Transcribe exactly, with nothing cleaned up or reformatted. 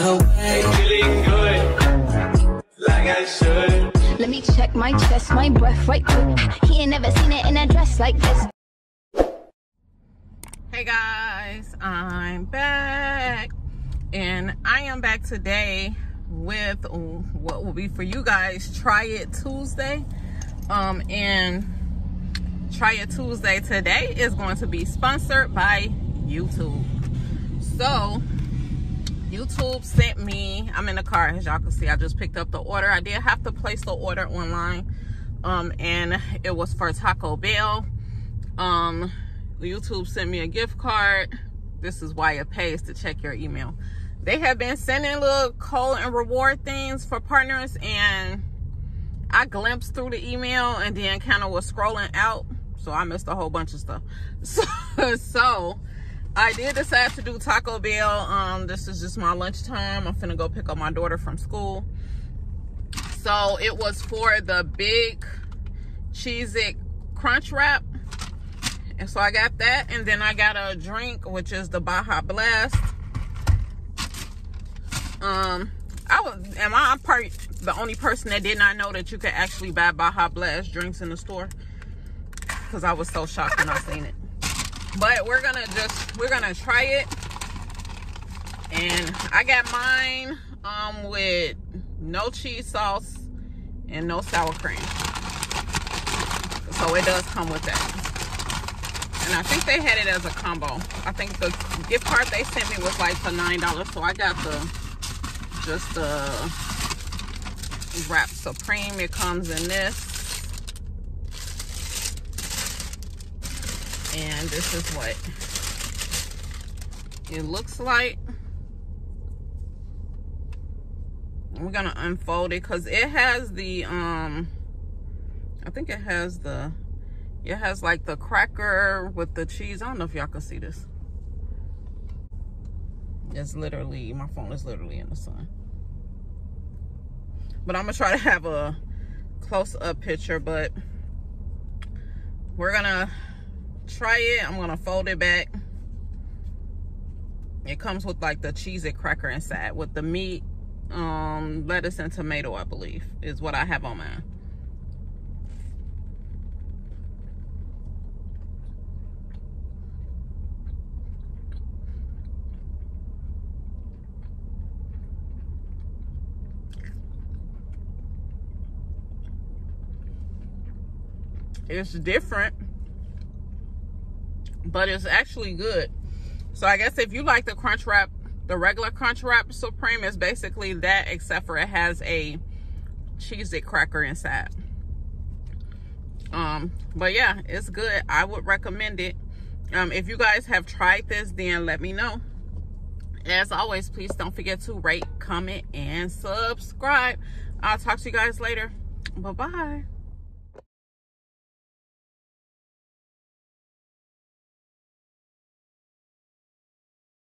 run away. Feeling good, like I should. Let me check my chest, my breath right quick. He ain't never seen it in a dress like this. Hey guys, I'm back. And I am back today with what will be for you guys Try It Tuesday. Um, and Try It Tuesday today is going to be sponsored by YouTube. So YouTube sent me, I'm in the car as y'all can see, I just picked up the order. I did have to place the order online, um, and it was for Taco Bell. Um, YouTube sent me a gift card. This is why it pays to check your email. They have been sending little code and reward things for partners, and I glimpsed through the email and then kind of was scrolling out, so I missed a whole bunch of stuff. So, so I did decide to do Taco Bell. Um, this is just my lunchtime. I'm finna go pick up my daughter from school. So it was for the Big Cheez-It Crunchwrap. And so I got that, and then I got a drink, which is the Baja Blast. Um, I was, am I part the only person that did not know that you could actually buy Baja Blast drinks in the store? Because I was so shocked when I seen it. But we're gonna just we're gonna try it, and I got mine um, with no cheese sauce and no sour cream. So it does come with that. And I think they had it as a combo. I think the gift card they sent me was like for nine dollars. So I got the, just the Wrap Supreme. It comes in this. And this is what it looks like. We're going to unfold it because it has the, um, I think it has the, it has like the cracker with the cheese. I don't know if y'all can see this. It's literally, my phone is literally in the sun. But I'm gonna try to have a close-up picture, but we're gonna try it. I'm gonna fold it back. It comes with like the Cheez-It cracker inside with the meat, um, lettuce and tomato, I believe, is what I have on mine. It's different, but it's actually good. So I guess if you like the crunch wrap, the regular crunch wrap supreme is basically that, except for it has a Cheez-It cracker inside. Um, but yeah, it's good. I would recommend it. Um, if you guys have tried this, then let me know. As always, please don't forget to rate, comment, and subscribe. I'll talk to you guys later. Bye-bye.